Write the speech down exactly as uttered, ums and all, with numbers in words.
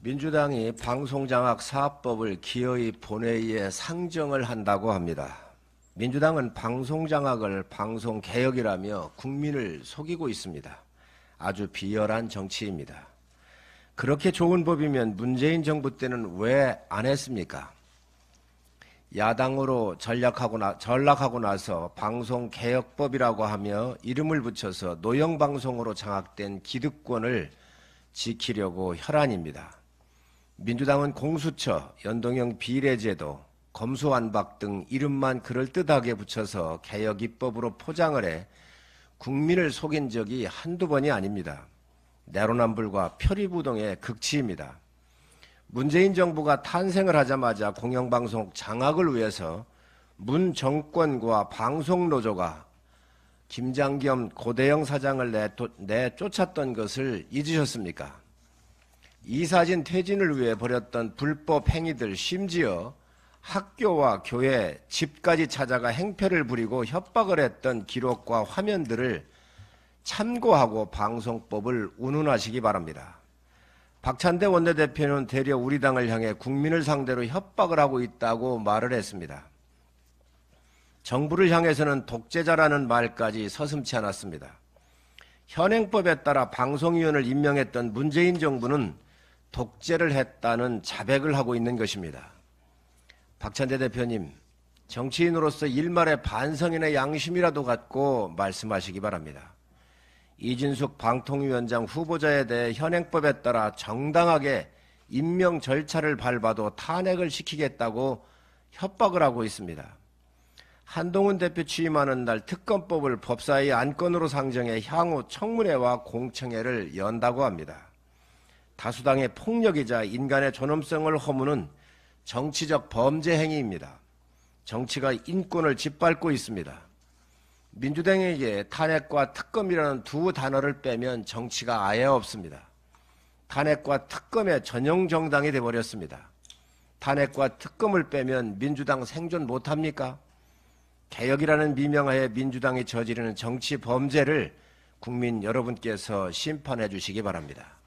민주당이 방송장악 사업법을 기어이 본회의에 상정을 한다고 합니다. 민주당은 방송장악을 방송개혁이라며 국민을 속이고 있습니다. 아주 비열한 정치입니다. 그렇게 좋은 법이면 문재인 정부 때는 왜 안 했습니까? 야당으로 전락하고, 나, 전락하고 나서 방송개혁법이라고 하며 이름을 붙여서 노영방송으로 장악된 기득권을 지키려고 혈안입니다. 민주당은 공수처, 연동형 비례제도, 검수완박 등 이름만 그럴듯하게 붙여서 개혁 입법으로 포장을 해 국민을 속인 적이 한두 번이 아닙니다. 내로남불과 표리부동의 극치입니다. 문재인 정부가 탄생을 하자마자 공영방송 장악을 위해서 문 정권과 방송노조가 김장겸 고대영 사장을 내쫓았던 것을 잊으셨습니까? 이사진 퇴진을 위해 벌였던 불법 행위들, 심지어 학교와 교회, 집까지 찾아가 행패를 부리고 협박을 했던 기록과 화면들을 참고하고 방송법을 운운하시기 바랍니다. 박찬대 원내대표는 대려 우리 당을 향해 국민을 상대로 협박을 하고 있다고 말을 했습니다. 정부를 향해서는 독재자라는 말까지 서슴지 않았습니다. 현행법에 따라 방송위원을 임명했던 문재인 정부는 독재를 했다는 자백을 하고 있는 것입니다. 박찬대 대표님, 정치인으로서 일말의 반성이나 양심이라도 갖고 말씀하시기 바랍니다. 이진숙 방통위원장 후보자에 대해 현행법에 따라 정당하게 임명 절차를 밟아도 탄핵을 시키겠다고 협박을 하고 있습니다. 한동훈 대표 취임하는 날 특검법을 법사위 안건으로 상정해 향후 청문회와 공청회를 연다고 합니다. 다수당의 폭력이자 인간의 존엄성을 허무는 정치적 범죄 행위입니다. 정치가 인권을 짓밟고 있습니다. 민주당에게 탄핵과 특검이라는 두 단어를 빼면 정치가 아예 없습니다. 탄핵과 특검의 전용 정당이 돼버렸습니다. 탄핵과 특검을 빼면 민주당 생존 못합니까? 개혁이라는 미명하에 민주당이 저지르는 정치 범죄를 국민 여러분께서 심판해 주시기 바랍니다.